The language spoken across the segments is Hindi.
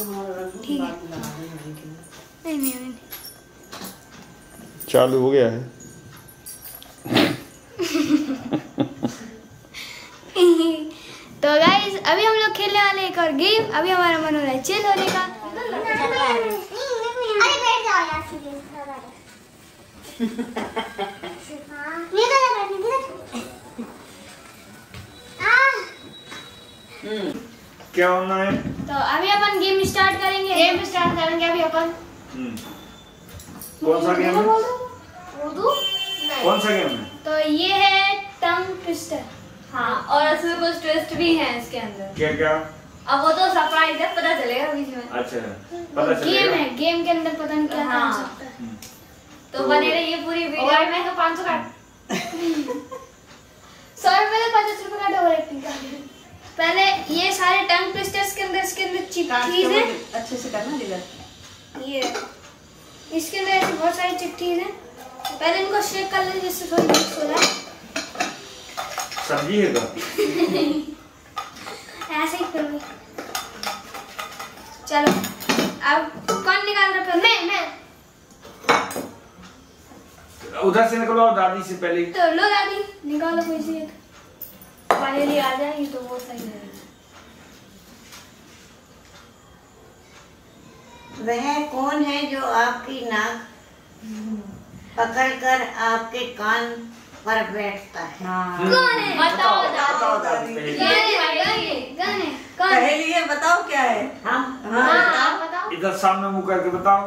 ठीक है। नहीं चालू हो गया है। तो गाइस अभी हम लोग खेलने वाले एक और गेम। अभी हमारा मन हो रहा है चिल होने का। अरे बैठ जाओ यार सीरियस क्या होना है। तो अभी अपन गेम स्टार्ट करेंगे। अभी अपन कौन सा गेम है? कौन सा गेम है? तो ये है टंग ट्विस्टर। हाँ, और उसमें कुछ ट्विस्ट भी हैं इसके अंदर। क्या क्या? अब वो तो सरप्राइज है, पता चलेगा बीच में। अच्छा पता चलेगा। गेम है, गेम के अंदर पता नहीं क्या हो सकता है। तो बने रहिए पूरी वीडियो में। तो 500 काट 100 रुपए 50 रुपए का डबल एक्टिंग का। पहले ये सारे टंग ट्विस्टर्स के अंदर चीज़ें अच्छे से करना डिलीवर। ये इसके अंदर ऐसी बहुत सारी चिट्ठीज हैं। पहले इनको शेक कर लें जिससे थोड़ी मिक्स हो जाए। सब्जी है तो ऐसे ही फिर भी। चलो अब कौन निकाल रहा है? मैं। उधर से निकलो दादी से पहले। तो लो दादी निकालो कोई से एक। हमारे लिए आ जाएगी तो वो सही रहेगा। वह कौन है जो आपकी नाक पकड़कर आपके कान पर बैठता है? हाँ। कौन है? बताओ दादी। पहेली है, बताओ क्या है। हाँ इधर सामने मुंह करके बताओ।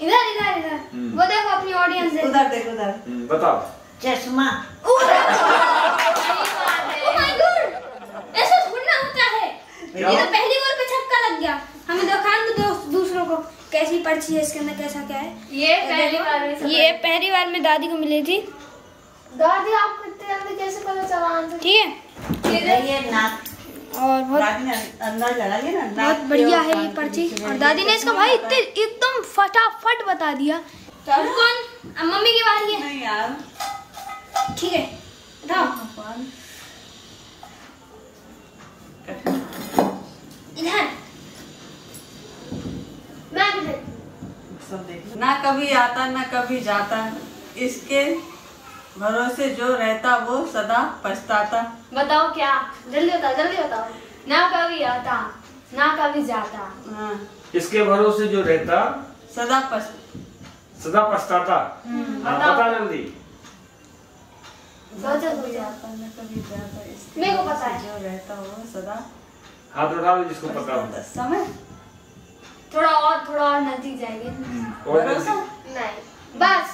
इधर इधर इधर वो देखो अपनी ऑडियंस है। उधर देखो उधर। बताओ। चश्मा। ऐसा थोड़ा होता है। ये तो पहली बार पे छक्का लग गया। हमें दुकान में दूसरों को कैसी पर्ची है इसके अंदर कैसा क्या है। ये पहली बार में दादी को मिली थी। दादी आपको इतने जल्दी कैसे पता चला आंसर? ठीक है ये नाक और बहुत अंदाज लगा लिया ना। बहुत बढ़िया है ये पर्ची। और दादी ने इसका भाई इतने एकदम फटाफट बता दिया। कौन? अब मम्मी की बारी है। नहीं यार ठीक है बताओ। इधर मैं सब देख। ना कभी आता ना कभी जाता, इसके भरोसे जो रहता वो सदा पछताता। बताओ क्या? जल्दी बताओ। ना कभी आता ना कभी जाता, इसके भरोसे जो रहता सदा पछताता। बताओ जल्दी। मेरे को पता है जो रहता हो सदा। हाथ उठा लो जिसको पता हो। समय थोड़ा और नजदीक जाएगी। नहीं बस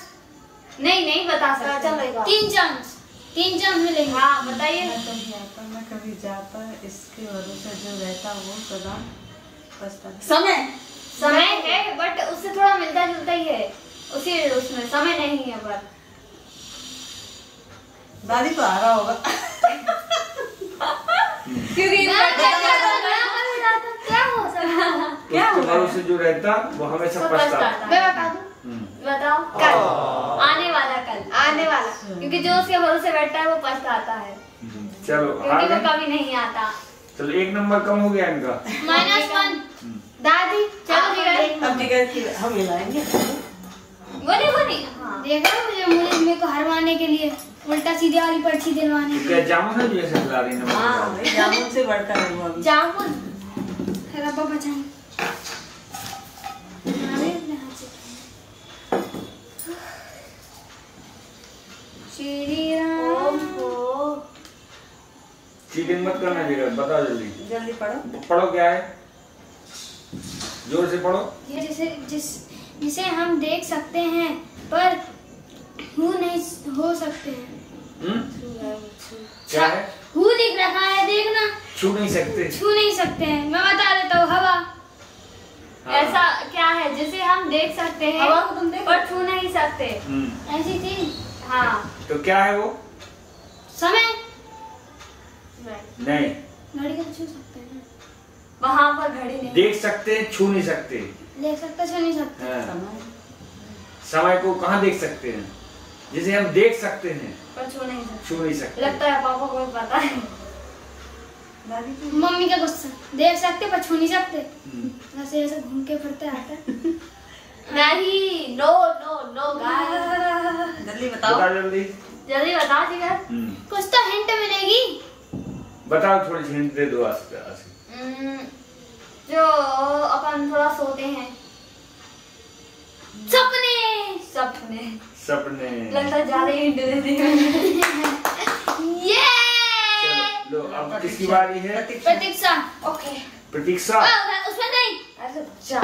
नहीं बता सकता। 3 चांस मिलेंगे। हाँ बताइए। ना कभी आता ना कभी जाता, इसके भरोसे जो रहता वो सदा पछताता। समय है बट उससे थोड़ा मिलता जुलता ही है। उसी उसमें समय नहीं है। बट दादी तो आ रहा होगा क्योंकि क्या भरोसे जो रहता वो हमेशा पछताता। मैं बता दूं? बताओ। कल आने वाला क्योंकि जो उसके भरोसे बैठता है वो पछताता है। चलो क्योंकि वो कभी नहीं आता। चलो 1 नंबर कम हो गया इनका। -1 दादी। चलो हम मिलाएंगे। वो नहीं देखो मुझे को हरवाने के लिए उल्टा सीधे वाली पर्ची दिलवाने के लिए। जामुन है जैसे खिला रही है। हां जामुन से बढ़कर है वो। अभी जामुन है रब्बा बचाएं। चीटिंग मत करना जी। बताओ जल्दी पढ़ो क्या है। जोर से पढ़ो। जिसे हम देख सकते हैं पर हूँ नहीं हो सकते हैं। क्या है? हूँ दिख रहा है देखना। छू नहीं सकते हैं। मैं बता देता हूँ हवा। ऐसा क्या है जिसे हम देख सकते हैं पर छू नहीं सकते? ऐसी चीज। हाँ तो क्या है वो? समय नहीं। घड़ी को छू सकते हैं? वहाँ पर घड़ी नहीं। देख सकते हैं छू नहीं सकते। देख सकते छू नहीं सकते। समय को कहाँ देख सकते हैं? जिसे हम देख सकते हैं पर छू नहीं सकते। लगता है पापा को पता है। मम्मी का गुस्सा देख सकते पर छू नहीं सकते। ऐसे ऐसे घूम के फिरते आता है। नहीं, नो नो नो गाइस, जल्दी बताओ, जल्दी बताओ जिगर, कुछ तो हिंट मिलेगी। बताओ, थोड़ी हिंट दे दो। जो अपन थोड़ा सोते हैं, सपने सपने सपने, लगता है ज्यादा हिंट दे दी मैंने। ये लो, अब किसकी बारी है? प्रतीक्षा। ओके, प्रतीक्षा उसमें नहीं, अरे जा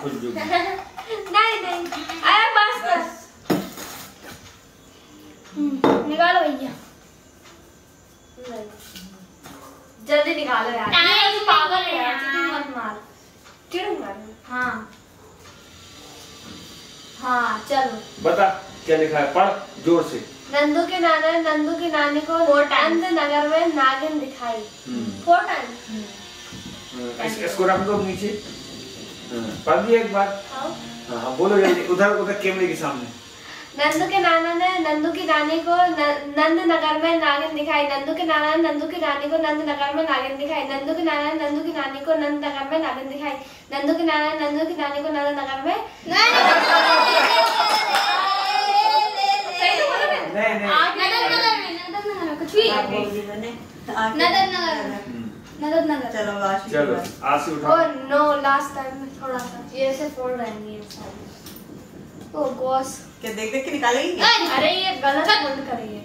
खुद जो नहीं नहीं, अरे बस निकालो भैया, जल्दी निकालो यार, ये पागल है यार, मत मार, चिढ़ूंगा। हां हां, चलो बता क्या लिखा है, पढ़ जोर से। नंदू के नाने को फोर्ट नगर में नागिन दिखाई। इसको रख दो नीचे, पढ़ दिया एक बार। हाँ बोलो जल्दी, उधर उधर कैमरे के सामने। नंदू की रानी को नंद नगर में नागिन दिखाई। नंदू की रानी को नंद नगर में नागिन दिखाई। नंदू की रानी को नंद नगर में नागिन दिखाई। नंदू की रानी को नंद नगर में। चलो आशी उठाओ। और नो लास्ट टाइम में थोड़ा सा ये से फोड़ रहेंगे। ओ गॉस, क्या देख देख के निकालेगी? अरे ये गलत बंद कर रही है।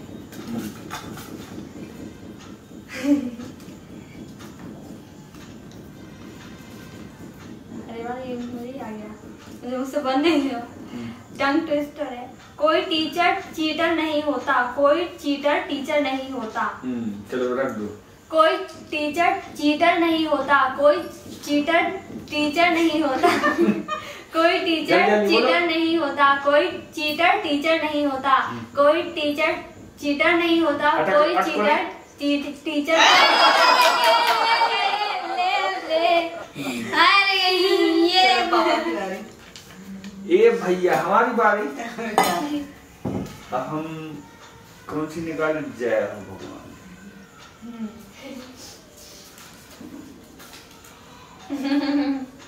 अरे वाह, ये मुझे आ गया, मुझे मुझसे बंद नहीं हो। टंग ट्विस्टर है। कोई टीचर चीटर नहीं होता। कोई चीटर टीचर नहीं होता। चलो रख दो। कोई टीचर चीटर नहीं होता। कोई चीटर टीचर नहीं होता। कोई टीचर चीटर नहीं होता। कोई चीटर टीचर नहीं होता। कोई टीचर चीटर नहीं होता। कोई चीटर टीचर। ये भैया हमारी बारी। अब हम कौन सी निकाल जाए भगवान?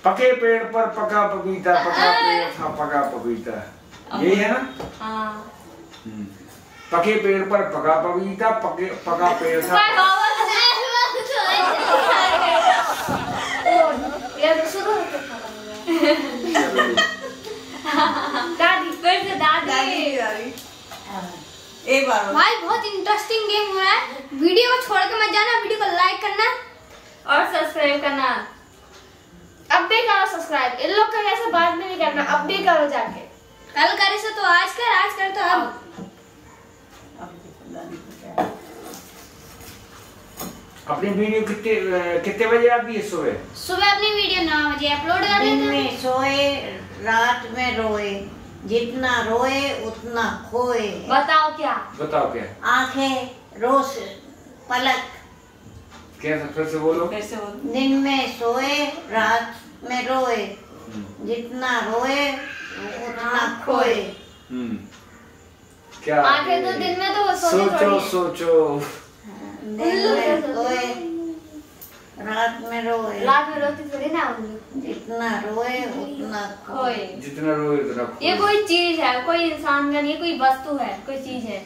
पके पेड़ पर पका पपीता, पका पेड़ था पका पपीता, यही है ना? हाँ। पके पेड़ पर पका पपीता, पका पेड़ था। दादी फिर से दादी। एक बार भाई, बहुत इंटरेस्टिंग गेम हो रहा है। वीडियो को छोड़ के मत जाना, वीडियो को लाइक करना और सब्सक्राइब करना। अब भी करो सब्सक्राइब, इन लोग का ऐसे बात भी नहीं करना, अब भी करो जाके। कल करे से तो आज कर, आज कर तो अब। अपनी वीडियो कितने बजे आती है? सुबह अपनी वीडियो 9 बजे अपलोड कर देते हैं। सोए रात में रोए, जितना रोए उतना खोए। बताओ क्या? बताओ क्या? आंखें रोज पलक। फिर से बोलो। दिन में सोए रात में रोए, जितना रोए उतना खोए। क्या आखिर तो दिन में तो सोचो। दिन में सोए रात में रोए, रात में रोती थोड़ी ना होगी। जितना रोए उतना खोए, जितना रोए उतना खोए। ये कोई चीज है, कोई इंसान का नहीं, कोई वस्तु है, कोई चीज है।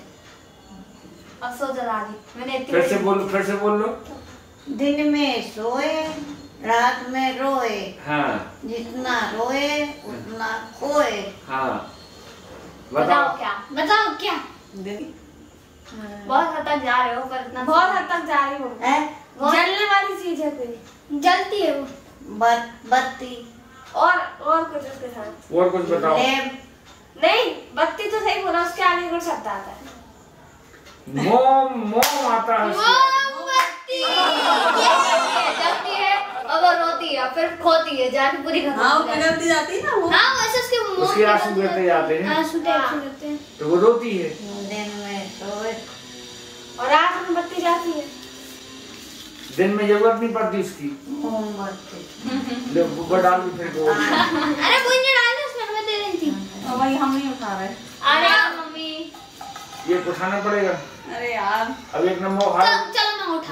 अब सोच दादी, मैंने फिर से बोल लो। दिन में सोए रात में रोए। हाँ। जितना रोए उतना खोए। हाँ। बताओ क्या? बहुत हद तक जा रहे हो, पर इतना बहुत हद तक जा रही हो। जलने वाली चीज है, कोई जलती है वो। बत्ती। और कुछ उसके साथ और कुछ बताओ। नहीं, बत्ती तो सही बोला, उसके आगे कुछ शब्द आता है। मोम आता है। जाती है और रोती है, फिर खोती है, जाके पूरी खत्म जाती है ना वो। हाँ, वैसे उसके आंसू गिरते जाते हैं तो वो रोती है। दिन में सोए और रात में बत्ती जाती है। दिन में जरूरत नहीं पड़ती उसकी। अरे कोई नहीं डाल दो उसमें, मैं दे रही थी। भाई हम नहीं उठा रहे। अरे मम्मी, ये उठाना पड़ेगा। अरे यार, अब एक नंबर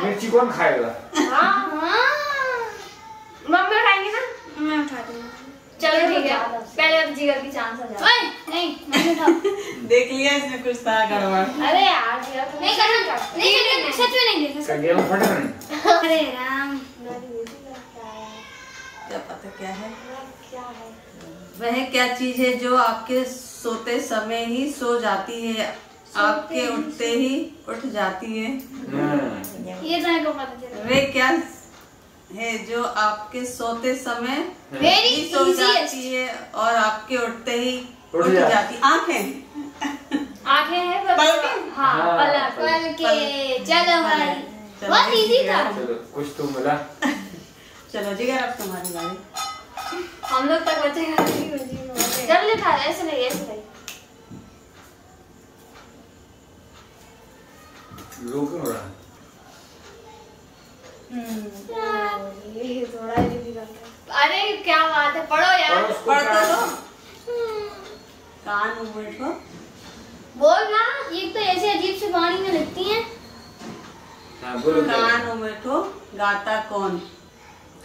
मिर्ची कौन खाएगा? हाँ, मम्मी उठाएंगी ना। मैं उठा दूंगी। चलो ठीक है, पहले जिगर की चांस आ जाए। नहीं मैं उठाऊं। देख लिया इसने कुछ था गड़बड़। अरे यार जिगर नहीं करना, नहीं सच में नहीं देता सर, गेम फट रहा। अरे राम क्या पता क्या है वह क्या चीज है जो आपके सोते समय ही सो जाती है, आपके उठते ही उठ जाती है। ये तो पता चला। वह क्या है जो आपके सोते समय ही सो जाती है और आपके उठते ही उठ जाती। आंखें हैं पलके। हाँ पलके। चलो भाई बहुत इजी था, कुछ तो मिला। चलो जिगर अब तुम्हारी बारी। हम लोग तक बचेगा जब लिखा है ऐसे नहीं, ऐसे नहीं रो क्यों रहा है? ये थोड़ा ही निकलता है। अरे क्या बात है, पढ़ो यार, पढ़ तो लो। कान उम्र को बोल ना, ये तो ऐसे अजीब से वाणी में लगती है। कान उम्र को गाता कौन,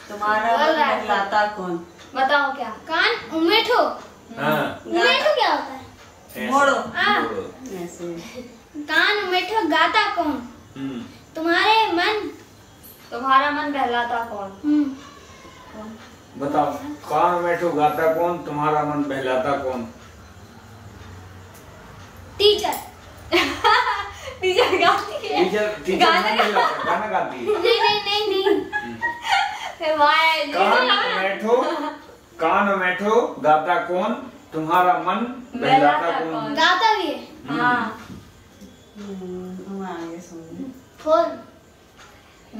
तुम्हारा बदलाता कौन? बताओ क्या? कान उमेठो। उमेठो क्या होता है? मोड़ो। कान उमेठो गाता कौन, तुम्हारा मन बहलाता कौन? बताओ, कान उमेठो गाता कौन, तुम्हारा मन बहलाता कौन? टीचर। टीचर गाती है। टीचर गाना गाती है। नहीं कान बैठो गाता कौन, तुम्हारा मन बहलाता कौन? गाता भी है। फोन।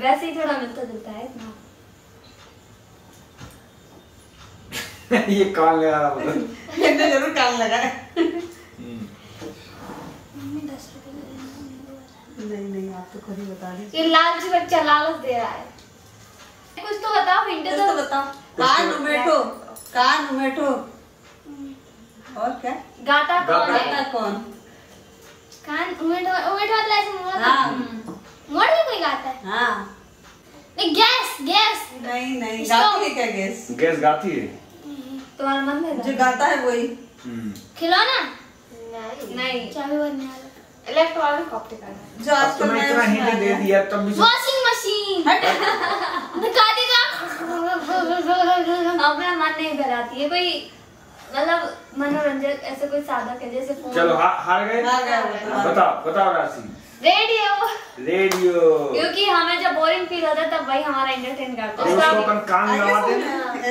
वैसे ही थोड़ा मिलता जुलता है इतना। ये कान लगा रहा है, इतना जरूर कान लगा है। नहीं आप तो खुद ही बता दीजिए। ये लालची बच्चा लालच दे रहा है। कुछ तो बताओ, इंटरव्यू तो बताओ। कान उमेठो और क्या गाता कौन? कान उमेठो मतलब ऐसे मोड़। हाँ मोड़ के कोई गाता है। हाँ नहीं, गैस। नहीं गाती है क्या? गैस गाती है, तुम्हारा मन में जो गाता है वही। खिलौना? नहीं, चाबी बनने वाला इलेक्ट्रॉनिक ऑप्टिकल जो आज तुमने इतना हिंट दे दिया तब भी। Washing machine. अब मैं मन नहीं बहलाती है कोई, मतलब मनोरंजन ऐसे कोई साधक है जैसे फोन। चलो हार गए। बताओ राशि। रेडियो, क्योंकि हमें जब बोरिंग फील होता है तब वही हमारा एंटरटेन करता है। उसको अपन कान दबाते हैं,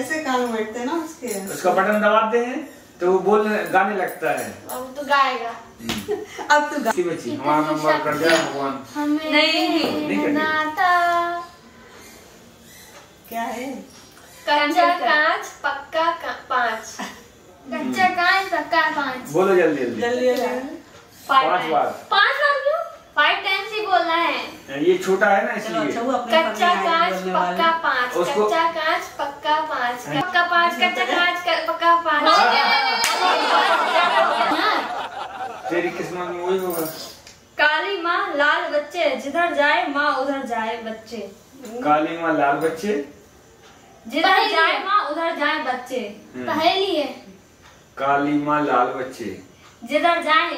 ऐसे कान बैठते हैं ना उसके, उसका बटन दबाते हैं तो वो बोल गाने लगता है। अब तो गाएगा। अब तो हमारा नंबर कट गया भगवान। हमें नहीं नाता क्या है? कच्चा कांच पक्का पांच। बोलो जल्दी। 5 बार क्यों? 5 टाइम्स ही बोलना है, ये छोटा है ना इसलिए। कच्चा कांच पक्का पांच। तेरी किस्मत में वही होगा। काली माँ लाल बच्चे, जिधर जाए माँ उधर जाए बच्चे। काली माँ लाल बच्चे, जिधर जाए माँ उधर जाए बच्चे। पहेली है। काली माँ लाल बच्चे, जिधर जाए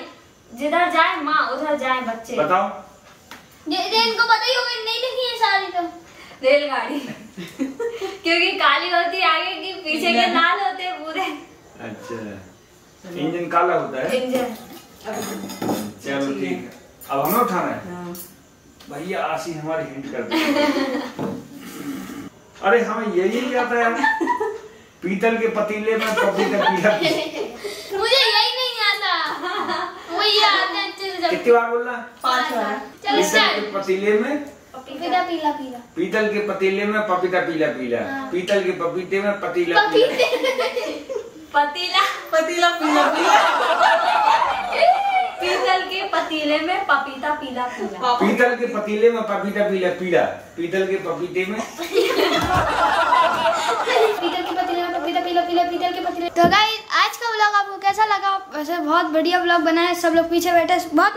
माँ उधर जाए बच्चे। बताओ ये इनको पता ही होगा, नहीं लिखी है सारी तो। रेलगाड़ी। क्योंकि काली होती है आगे की, पीछे के नाल होते हैं पूरे। अच्छा, इंजन काला होता है। इंजन। चलो ठीक है, अब हमें उठाना है। भैया आशी हमारी हिंट कर दे। अरे हमें यही आता है, पीतल के पतीले में पपीता पिया। मुझे यही नहीं आता, मुझे आता है। कितनी बार बोलना? 5 बार। पीतल के पतीले में पपीता पीला। पीतल के पतीले में पपीता पीला। पीतल के पपीते में पतीला पीला। पीतल के पतीले में पपीता पीला। पीतल के पतीले में पपीता पीला। पीतल के पपीते में पीतल के पतीले। तो गाइस आज का व्लॉग आपको कैसा लगा? वैसे बहुत बढ़िया व्लॉग बना है, सब लोग पीछे बैठे बहुत।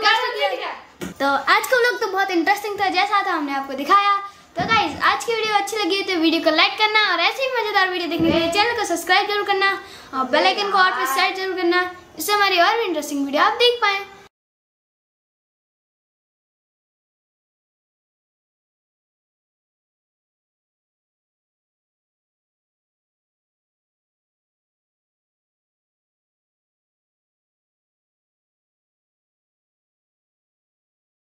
तो आज का व्लॉग तो बहुत इंटरेस्टिंग था, जैसा था हमने आपको दिखाया। तो गाइज आज की वीडियो अच्छी लगी तो वीडियो को लाइक करना और ऐसे ही मजेदार वीडियो देखने के लिए चैनल को सब्सक्राइब जरूर करना और बेल आइकन को ऑल पे सेट जरूर करना, इससे हमारी और भी इंटरेस्टिंग वीडियो आप देख पाएं।